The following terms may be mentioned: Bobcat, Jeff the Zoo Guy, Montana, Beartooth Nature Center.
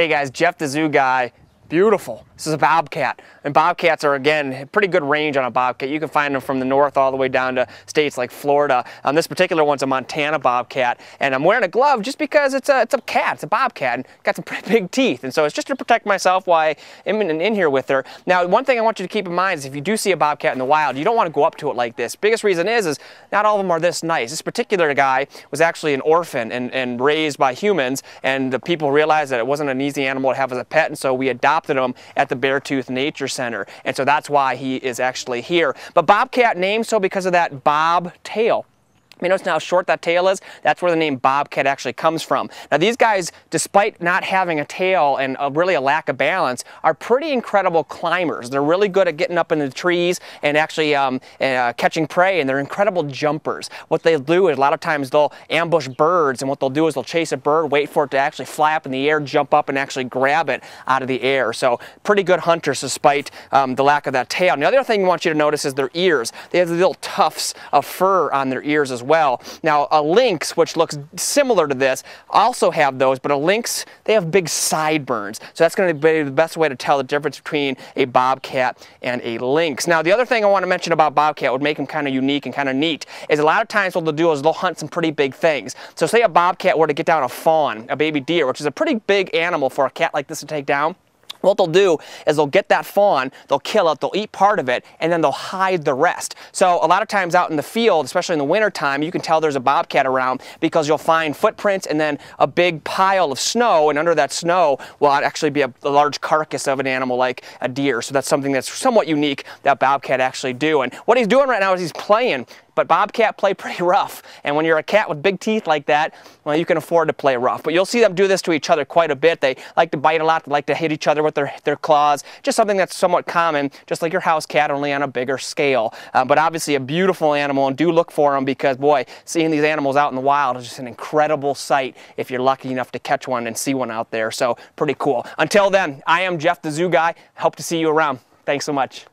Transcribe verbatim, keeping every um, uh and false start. Hey guys, Jeff the Zoo Guy. Beautiful. This is a bobcat, and bobcats are, again, a pretty good range on a bobcat. You can find them from the north all the way down to states like Florida. Um, this particular one's a Montana bobcat, and I'm wearing a glove just because it's a, it's a cat, it's a bobcat, and got some pretty big teeth, and so it's just to protect myself while I am in, in here with her. Now, one thing I want you to keep in mind is if you do see a bobcat in the wild, you don't want to go up to it like this. Biggest reason is, is not all of them are this nice. This particular guy was actually an orphan and, and raised by humans, and the people realized that it wasn't an easy animal to have as a pet, and so we adopted him at the Beartooth Nature Center, and so that's why he is actually here. But bobcat named so because of that bob tail. You notice how short that tail is? That's where the name bobcat actually comes from. Now these guys, despite not having a tail and a, really a lack of balance, are pretty incredible climbers. They're really good at getting up in the trees and actually um, uh, catching prey, and they're incredible jumpers. What they do is a lot of times they'll ambush birds, and what they'll do is they'll chase a bird, wait for it to actually fly up in the air, jump up, and actually grab it out of the air. So pretty good hunters despite um, the lack of that tail. And the other thing I want you to notice is their ears. They have the little tufts of fur on their ears as well. Well. Now a lynx, which looks similar to this, also have those, but a lynx, they have big sideburns. So that's going to be the best way to tell the difference between a bobcat and a lynx. Now the other thing I want to mention about bobcat, would make them kind of unique and kind of neat, is a lot of times what they'll do is they'll hunt some pretty big things. So say a bobcat were to get down a fawn, a baby deer, which is a pretty big animal for a cat like this to take down. What they'll do is they'll get that fawn, they'll kill it, they'll eat part of it, and then they'll hide the rest. So a lot of times out in the field, especially in the winter time, you can tell there's a bobcat around because you'll find footprints and then a big pile of snow, and under that snow will actually be a, a large carcass of an animal like a deer. So that's something that's somewhat unique that bobcat actually do. And what he's doing right now is he's playing. But bobcat play pretty rough, and when you're a cat with big teeth like that, well, you can afford to play rough. But you'll see them do this to each other quite a bit. They like to bite a lot, they like to hit each other with their, their claws, just something that's somewhat common, just like your house cat, only on a bigger scale. Uh, but obviously a beautiful animal, and do look for them because, boy, seeing these animals out in the wild is just an incredible sight if you're lucky enough to catch one and see one out there. So pretty cool. Until then, I am Jeff the Zoo Guy. Hope to see you around. Thanks so much.